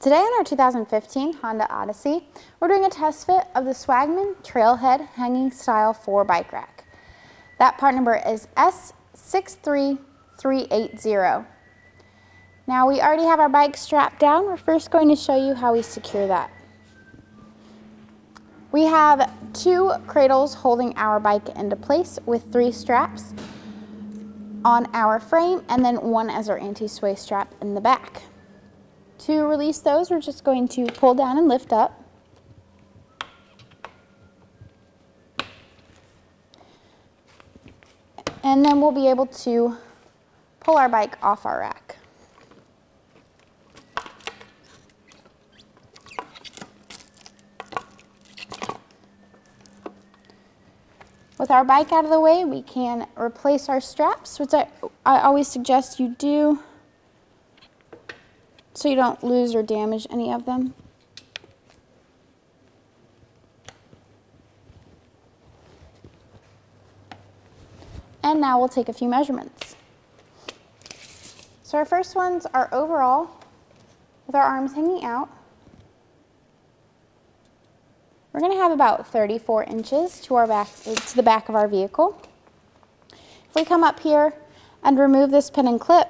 Today on our 2015 Honda Odyssey, we're doing a test fit of the Swagman Trailhead Hanging Style 4 Bike Rack. That part number is S63380. Now we already have our bike strapped down. We're first going to show you how we secure that. We have two cradles holding our bike into place with three straps on our frame and then one as our anti-sway strap in the back. To release those, we're just going to pull down and lift up. And then we'll be able to pull our bike off our rack. With our bike out of the way, we can replace our straps, which I always suggest you do so you don't lose or damage any of them. And now we'll take a few measurements. So our first ones are overall, with our arms hanging out. We're going to have about 34 inches to the back of our vehicle. If we come up here and remove this pin and clip,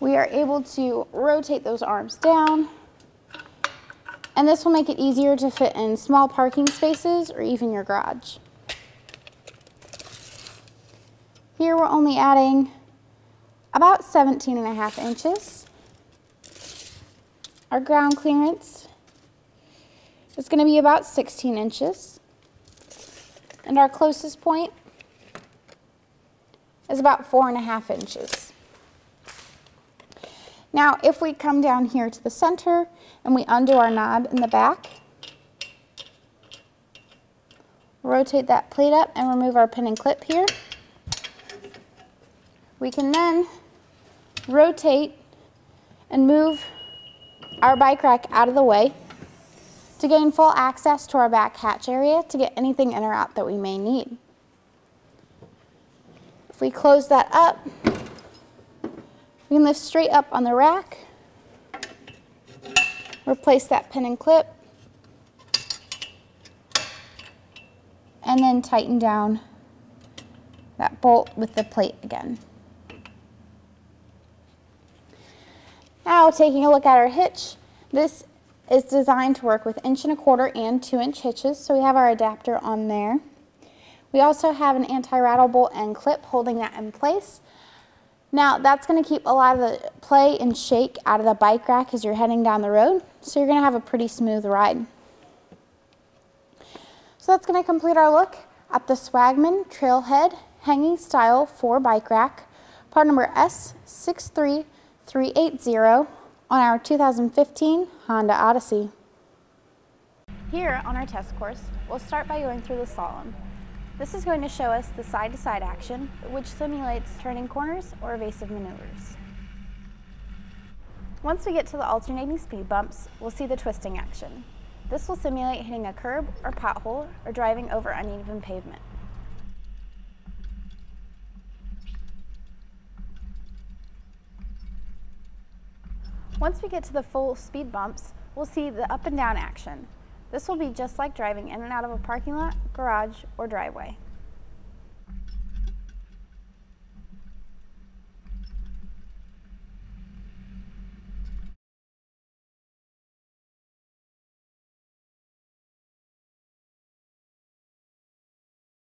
we are able to rotate those arms down, and this will make it easier to fit in small parking spaces or even your garage. Here we're only adding about 17.5 inches. Our ground clearance is going to be about 16 inches. And our closest point is about 4.5 inches. Now if we come down here to the center and we undo our knob in the back, rotate that plate up and remove our pin and clip here, we can then rotate and move our bike rack out of the way to gain full access to our back hatch area to get anything in or out that we may need. If we close that up, we can lift straight up on the rack, replace that pin and clip, and then tighten down that bolt with the plate again. Now taking a look at our hitch, this is designed to work with 1.25" and 2-inch hitches, so we have our adapter on there. We also have an anti-rattle bolt and clip holding that in place. Now that's going to keep a lot of the play and shake out of the bike rack as you're heading down the road, so you're going to have a pretty smooth ride. So that's going to complete our look at the Swagman Trailhead Hanging Style 4 Bike Rack, part number S63380. 380 on our 2015 Honda Odyssey. Here on our test course, we'll start by going through the slalom. This is going to show us the side-to-side action, which simulates turning corners or evasive maneuvers. Once we get to the alternating speed bumps, we'll see the twisting action. This will simulate hitting a curb or pothole or driving over uneven pavement. Once we get to the full speed bumps, we'll see the up and down action. This will be just like driving in and out of a parking lot, garage, or driveway.